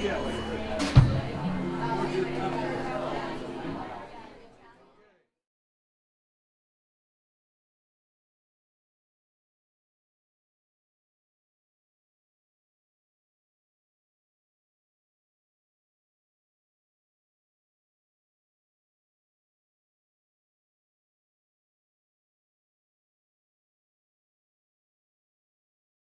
Yeah.